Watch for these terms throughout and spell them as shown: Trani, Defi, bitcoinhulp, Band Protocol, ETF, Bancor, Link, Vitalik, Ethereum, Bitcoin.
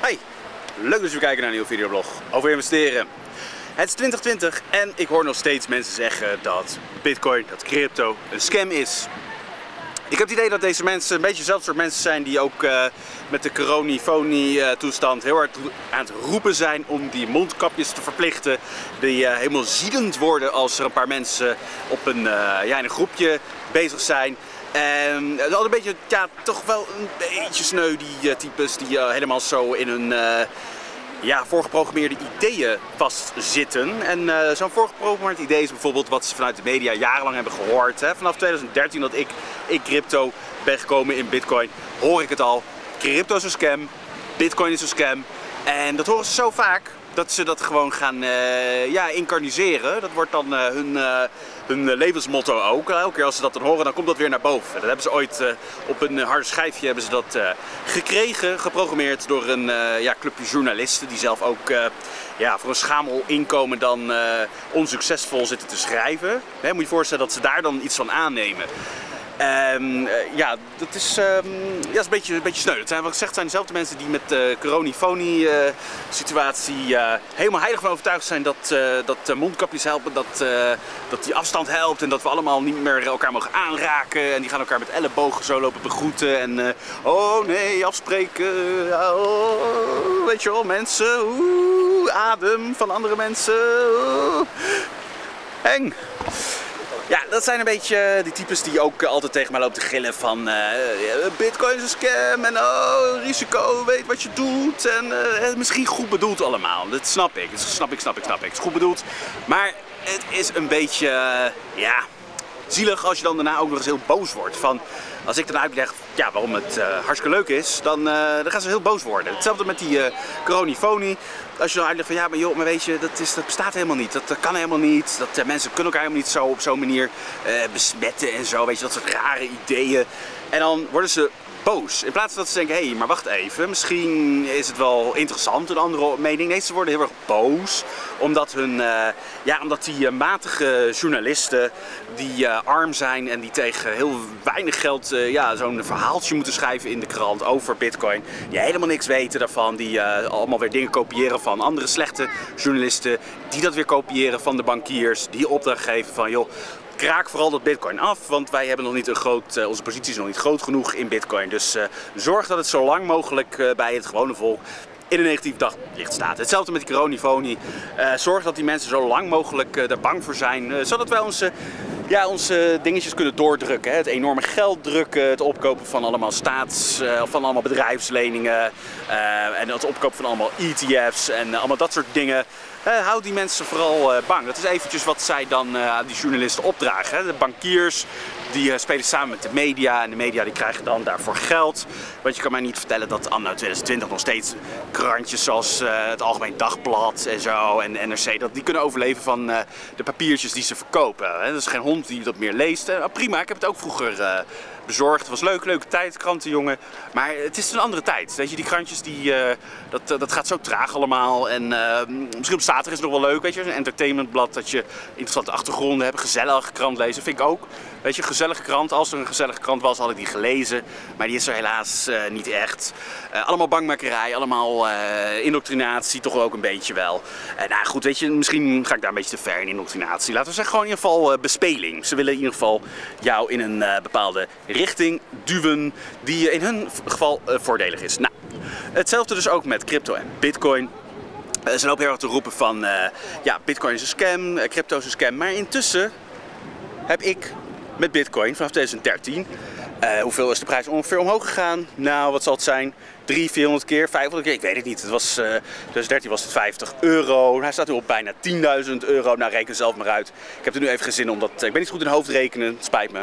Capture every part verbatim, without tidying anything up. Hey, leuk dat jullie kijken naar een nieuwe videoblog over investeren. Het is twintig twintig en ik hoor nog steeds mensen zeggen dat Bitcoin, dat crypto, een scam is. Ik heb het idee dat deze mensen een beetje dezelfde soort mensen zijn die ook uh, met de corona-toestand heel hard aan het roepen zijn om die mondkapjes te verplichten. Die uh, helemaal ziedend worden als er een paar mensen op een, uh, ja, in een groepje bezig zijn. En dat is altijd een beetje, ja, toch wel een beetje sneu, die uh, types die uh, helemaal zo in hun uh, ja, voorgeprogrammeerde ideeën vastzitten. En uh, zo'n voorgeprogrammeerd idee is bijvoorbeeld wat ze vanuit de media jarenlang hebben gehoord. Hè. Vanaf twintig dertien dat ik in crypto ben gekomen, in Bitcoin, hoor ik het al. Crypto is een scam, Bitcoin is een scam. En dat horen ze zo vaak dat ze dat gewoon gaan uh, ja, incarniseren. Dat wordt dan uh, hun... Uh, hun levensmotto ook. Elke keer als ze dat dan horen, dan komt dat weer naar boven. Dat hebben ze ooit uh, op een harde schijfje hebben ze dat uh, gekregen, geprogrammeerd door een uh, ja, clubje journalisten die zelf ook uh, ja, voor een schamel inkomen dan uh, onsuccesvol zitten te schrijven. Nee, moet je voorstellen dat ze daar dan iets van aannemen. Um, uh, ja, dat is, um, ja, dat is een beetje, een beetje sneu. Het zijn, wat ik zeg, het zijn dezelfde mensen die met de coronifonie-situatie uh, uh, helemaal heilig van overtuigd zijn dat, uh, dat mondkapjes helpen, dat, uh, dat die afstand helpt en dat we allemaal niet meer elkaar mogen aanraken. En die gaan elkaar met ellebogen zo lopen begroeten en uh, oh nee, afspreken, oh, weet je wel, mensen, oeh, adem van andere mensen, oeh. Eng. Ja, dat zijn een beetje die types die ook altijd tegen mij lopen te gillen van uh, Bitcoin is een scam en oh, risico, weet wat je doet en uh, misschien goed bedoeld allemaal. Dat snap ik, dat snap ik, snap ik, snap ik. Het is goed bedoeld, maar het is een beetje, uh, ja, zielig als je dan daarna ook nog eens heel boos wordt. Van, als ik dan uitleg ja, waarom het uh, hartstikke leuk is, dan, uh, dan gaan ze heel boos worden. Hetzelfde met die uh, coronifonie. Als je dan uitlegt van ja, maar joh, maar weet je, dat, is, dat bestaat helemaal niet. Dat, dat kan helemaal niet. Dat, uh, mensen kunnen elkaar helemaal niet zo op zo'n manier uh, besmetten en zo. Weet je, dat soort rare ideeën. En dan worden ze boos. In plaats van dat ze denken, hé, hey, maar wacht even, misschien is het wel interessant, een andere mening. Nee, ze worden heel erg boos, omdat, hun, uh, ja, omdat die uh, matige journalisten die uh, arm zijn en die tegen heel weinig geld uh, ja, zo'n verhaaltje moeten schrijven in de krant over Bitcoin, die helemaal niks weten daarvan, die uh, allemaal weer dingen kopiëren van andere slechte journalisten, die dat weer kopiëren van de bankiers, die opdracht geven van, joh, kraak vooral dat Bitcoin af, want wij hebben nog niet een groot, uh, onze positie is nog niet groot genoeg in Bitcoin. Dus uh, zorg dat het zo lang mogelijk uh, bij het gewone volk in een negatief daglicht staat. Hetzelfde met die coronifonie. Uh, zorg dat die mensen zo lang mogelijk uh, daar bang voor zijn, uh, zodat wij onze... Uh, Ja, onze dingetjes kunnen doordrukken. Hè? Het enorme geld drukken, het opkopen van allemaal staats, uh, van allemaal bedrijfsleningen uh, en het opkopen van allemaal E T F's en uh, allemaal dat soort dingen. Uh, houd die mensen vooral uh, bang. Dat is eventjes wat zij dan uh, aan die journalisten opdragen. Hè? De bankiers die uh, spelen samen met de media en de media die krijgen dan daarvoor geld. Want je kan mij niet vertellen dat anno twintig twintig nog steeds krantjes zoals uh, het Algemeen Dagblad en zo en N R C, dat die kunnen overleven van uh, de papiertjes die ze verkopen. Hè? Dat is geen hond die dat meer leest. Uh, prima, ik heb het ook vroeger uh, bezorgd. Het was leuk, leuke tijd, krantenjongen. Maar het is een andere tijd. Weet je, die krantjes, die, uh, dat, uh, dat gaat zo traag allemaal. En uh, misschien op zaterdag is het nog wel leuk, weet je. Een entertainmentblad dat je interessante achtergronden hebt. Gezellige krant lezen, vind ik ook. Weet je, gezellige krant. Als er een gezellige krant was, had ik die gelezen. Maar die is er helaas uh, niet echt. Uh, allemaal bangmakerij, allemaal uh, indoctrinatie, toch ook een beetje wel. Uh, nou goed, weet je, misschien ga ik daar een beetje te ver in indoctrinatie. Laten we zeggen, gewoon in ieder geval uh, bespeling. Ze willen in ieder geval jou in een uh, bepaalde richting duwen die in hun geval uh, voordelig is. Nou, hetzelfde dus ook met crypto en Bitcoin. Uh, ze lopen heel erg te roepen van uh, ja, Bitcoin is een scam, uh, crypto is een scam. Maar intussen heb ik met Bitcoin vanaf twintig dertien, uh, hoeveel is de prijs ongeveer omhoog gegaan? Nou, wat zal het zijn? driehonderd, vierhonderd keer, vijfhonderd keer, ik weet het niet. Het was, uh, twintig dertien was het vijftig euro. Hij staat nu op bijna tienduizend euro. Nou, reken zelf maar uit. Ik heb er nu even geen zin om dat. Ik ben niet goed in hoofd rekenen, het spijt me.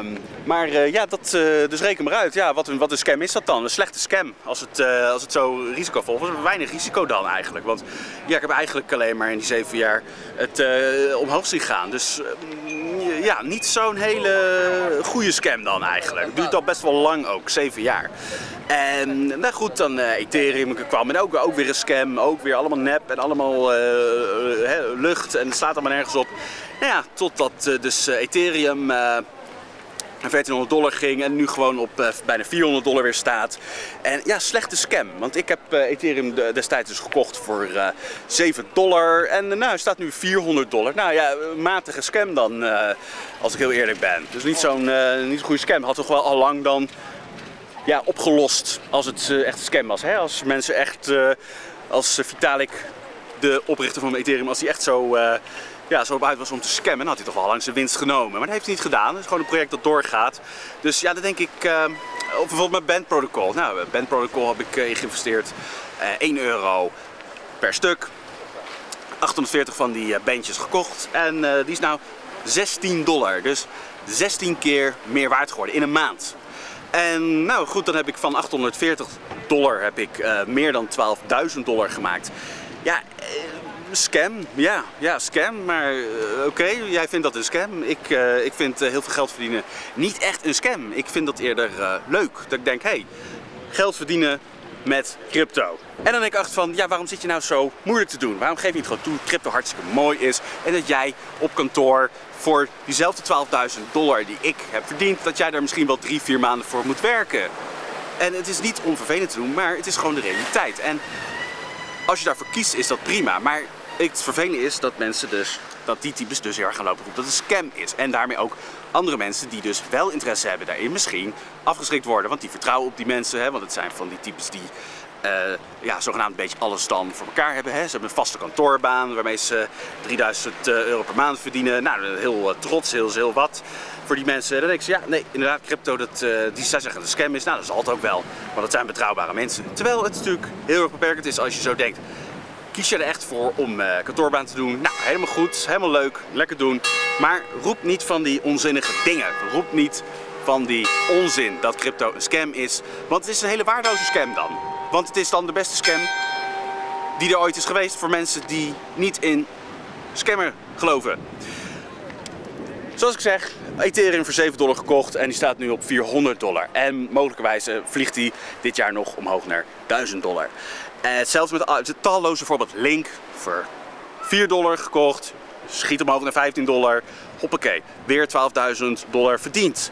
Um, maar uh, ja, dat, uh, dus reken maar uit. Ja, wat, wat een scam is dat dan? Een slechte scam. Als het, uh, als het zo risicovol is, weinig risico dan eigenlijk. Want ja, ik heb eigenlijk alleen maar in die zeven jaar het uh, omhoog zien gaan. Dus uh, ja, niet zo'n hele goede scam dan eigenlijk. Duurt al best wel lang ook, zeven jaar. En nou goed, dan uh, Ethereum kwam en ook, ook weer een scam. Ook weer allemaal nep en allemaal uh, uh, lucht en het slaat allemaal nergens op. Nou ja, totdat uh, dus uh, Ethereum... Uh, naar veertienhonderd dollar ging en nu gewoon op uh, bijna vierhonderd dollar weer staat. En ja, slechte scam. Want ik heb uh, Ethereum destijds dus gekocht voor uh, zeven dollar en uh, nou, staat nu vierhonderd dollar. Nou ja, matige scam dan, uh, als ik heel eerlijk ben. Dus niet zo'n uh, niet goede scam. Had toch wel al lang dan ja, opgelost als het uh, echt een scam was. Hè? Als mensen echt, uh, als Vitalik, de oprichter van Ethereum, als hij echt zo... Uh, Ja, zo op uit was om te scammen, dan had hij toch wel langs zijn winst genomen. Maar dat heeft hij niet gedaan. Het is gewoon een project dat doorgaat. Dus ja, dat denk ik. Uh, of bijvoorbeeld met Band Protocol. Nou, Band Protocol heb ik uh, in geïnvesteerd. Uh, één euro per stuk. achthonderdveertig van die uh, bandjes gekocht. En uh, die is nou zestien dollar. Dus zestien keer meer waard geworden in een maand. En nou goed, dan heb ik van achthonderdveertig dollar heb ik uh, meer dan twaalfduizend dollar gemaakt. Ja. Uh, Scam, ja, ja, scam, maar uh, oké, okay, jij vindt dat een scam. Ik, uh, ik vind uh, heel veel geld verdienen niet echt een scam. Ik vind dat eerder uh, leuk, dat ik denk, hé, hey, geld verdienen met crypto. En dan denk ik achter van, ja, waarom zit je nou zo moeilijk te doen? Waarom geef je niet gewoon toe dat crypto hartstikke mooi is en dat jij op kantoor voor diezelfde twaalfduizend dollar die ik heb verdiend, dat jij daar misschien wel drie, vier maanden voor moet werken. En het is niet onvervelend te doen, maar het is gewoon de realiteit. En als je daarvoor kiest, is dat prima, maar het vervelende is dat mensen dus, dat die types dus heel erg gaan lopen op dat het een scam is. En daarmee ook andere mensen die dus wel interesse hebben daarin misschien afgeschrikt worden. Want die vertrouwen op die mensen, hè, want het zijn van die types die uh, ja, zogenaamd een beetje alles dan voor elkaar hebben. Hè. Ze hebben een vaste kantoorbaan waarmee ze drieduizend euro per maand verdienen. Nou, heel uh, trots, heel, heel wat voor die mensen. Dan denk je, ja, nee, inderdaad, crypto, dat, uh, die zij zeggen dat het een scam is. Nou, dat zal het ook wel, want dat zijn betrouwbare mensen. Terwijl het natuurlijk heel erg beperkend is als je zo denkt. Kies je er echt voor om uh, kantoorbaan te doen? Nou, helemaal goed, helemaal leuk, lekker doen. Maar roep niet van die onzinnige dingen. Roep niet van die onzin dat crypto een scam is. Want het is een hele waardeloze scam dan. Want het is dan de beste scam die er ooit is geweest voor mensen die niet in scammer geloven. Zoals ik zeg, Ethereum voor zeven dollar gekocht en die staat nu op vierhonderd dollar. En mogelijkerwijze vliegt die dit jaar nog omhoog naar duizend dollar. Hetzelfde met het talloze voorbeeld Link, voor vier dollar gekocht, schiet omhoog naar vijftien dollar, hoppakee, weer twaalfduizend dollar verdiend.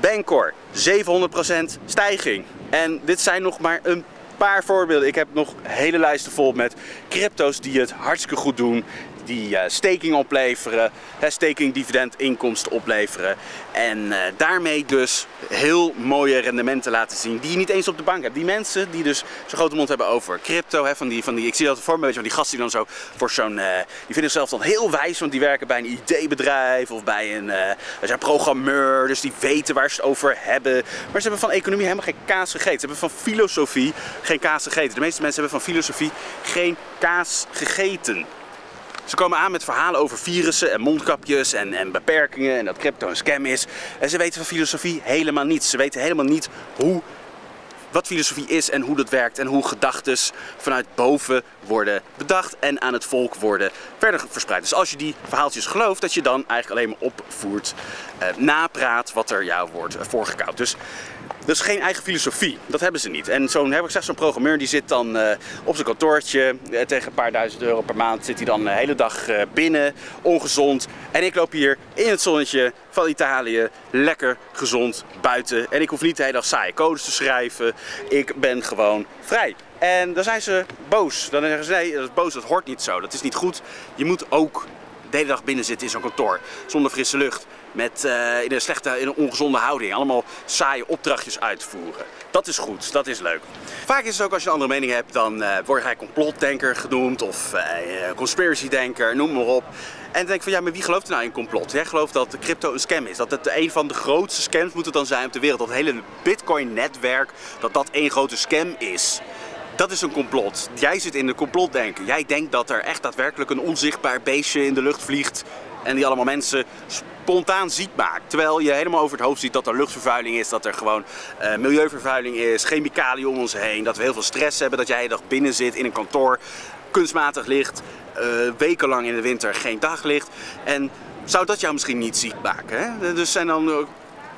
Bancor, zevenhonderd procent stijging. En dit zijn nog maar een paar voorbeelden. Ik heb nog hele lijsten vol met crypto's die het hartstikke goed doen, die staking opleveren, staking dividend inkomsten opleveren en daarmee dus heel mooie rendementen laten zien die je niet eens op de bank hebt. Die mensen die dus zo'n grote mond hebben over crypto, hè, van die, van die, ik zie dat voor me, weet je, van die gasten die dan zo voor zo'n, uh, die vinden zichzelf dan heel wijs, want die werken bij een I T-bedrijf of bij een, uh, zijn programmeur, dus die weten waar ze het over hebben. Maar ze hebben van economie helemaal geen kaas gegeten. Ze hebben van filosofie geen kaas gegeten. De meeste mensen hebben van filosofie geen kaas gegeten. Ze komen aan met verhalen over virussen en mondkapjes en, en beperkingen en dat crypto een scam is. En ze weten van filosofie helemaal niets. Ze weten helemaal niet hoe, wat filosofie is en hoe dat werkt. En hoe gedachten vanuit boven worden bedacht en aan het volk worden verder verspreid. Dus als je die verhaaltjes gelooft, dat je dan eigenlijk alleen maar opvoert, eh, napraat wat er jou wordt eh, voorgekoud. Dus dat is geen eigen filosofie, dat hebben ze niet. En zo'n, heb ik gezegd, zo'n programmeur die zit dan uh, op zijn kantoortje, uh, tegen een paar duizend euro per maand zit hij dan de hele dag uh, binnen, ongezond. En ik loop hier in het zonnetje van Italië, lekker gezond buiten. En ik hoef niet de hele dag saaie codes te schrijven, ik ben gewoon vrij. En dan zijn ze boos. Dan zeggen ze, nee, dat is boos, dat hoort niet zo, dat is niet goed. Je moet ook de hele dag binnen zitten in zo'n kantoor, zonder frisse lucht. Met uh, in een slechte, in een ongezonde houding. Allemaal saaie opdrachtjes uitvoeren. Dat is goed, dat is leuk. Vaak is het ook als je een andere mening hebt, dan uh, word je complotdenker genoemd of uh, conspiracy-denker, noem maar op. En dan denk ik van, ja, maar wie gelooft er nou in complot? Jij gelooft dat crypto een scam is. Dat het een van de grootste scams moet het dan zijn op de wereld. Dat het hele Bitcoin-netwerk, dat dat één grote scam is. Dat is een complot. Jij zit in de complotdenken. Jij denkt dat er echt daadwerkelijk een onzichtbaar beestje in de lucht vliegt en die allemaal mensen spontaan ziek maakt. Terwijl je helemaal over het hoofd ziet dat er luchtvervuiling is, dat er gewoon uh, milieuvervuiling is, chemicaliën om ons heen, dat we heel veel stress hebben, dat jij de dag binnen zit in een kantoor, kunstmatig licht, uh, wekenlang in de winter geen daglicht. En zou dat jou misschien niet ziek maken? Hè? Dus zijn dan... Uh,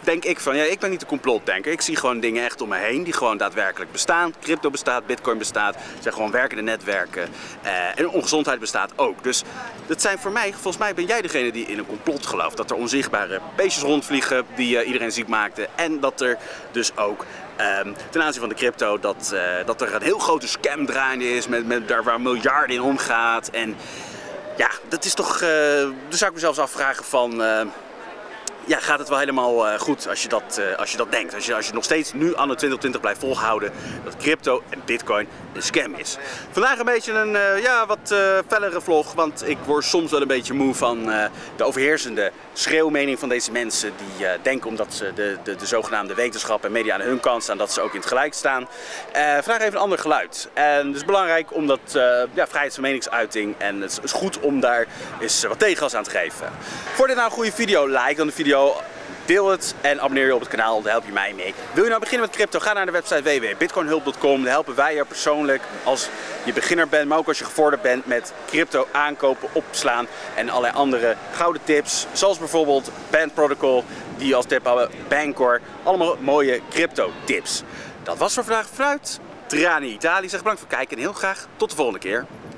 denk ik van, ja, ik ben niet de complotdenker. Ik zie gewoon dingen echt om me heen die gewoon daadwerkelijk bestaan. Crypto bestaat, Bitcoin bestaat, het zijn gewoon werkende netwerken. Eh, en ongezondheid bestaat ook. Dus dat zijn voor mij, volgens mij ben jij degene die in een complot gelooft. Dat er onzichtbare beestjes rondvliegen die uh, iedereen ziek maakten. En dat er dus ook um, ten aanzien van de crypto dat, uh, dat er een heel grote scam draaiende is met, met daar waar miljarden in omgaat. En ja, dat is toch, uh, dus zou ik mezelf afvragen van... Uh, Ja, gaat het wel helemaal uh, goed als je dat, uh, als je dat denkt. Als je, als je nog steeds nu anno twintig twintig blijft volhouden dat crypto en Bitcoin een scam is. Vandaag een beetje een uh, ja, wat uh, fellere vlog, want ik word soms wel een beetje moe van uh, de overheersende schreeuwmening van deze mensen. Die uh, denken omdat ze de, de, de zogenaamde wetenschap en media aan hun kant staan, dat ze ook in het gelijk staan. Uh, vandaag even een ander geluid. En het is belangrijk omdat uh, ja, vrijheid van meningsuiting en het is goed om daar eens wat tegengas aan te geven. Vond dit nou een goede video? Like dan de video. Deel het en abonneer je op het kanaal, daar help je mij mee. Wil je nou beginnen met crypto, ga naar de website w w w punt bitcoinhulp punt com. Daar helpen wij je persoonlijk als je beginner bent, maar ook als je gevorderd bent met crypto aankopen, opslaan en allerlei andere gouden tips. Zoals bijvoorbeeld Band Protocol, die als tip hebben, Bancor. Allemaal mooie crypto tips. Dat was voor vandaag vanuit Trani Italië. Zeg bedankt voor het kijken en heel graag tot de volgende keer.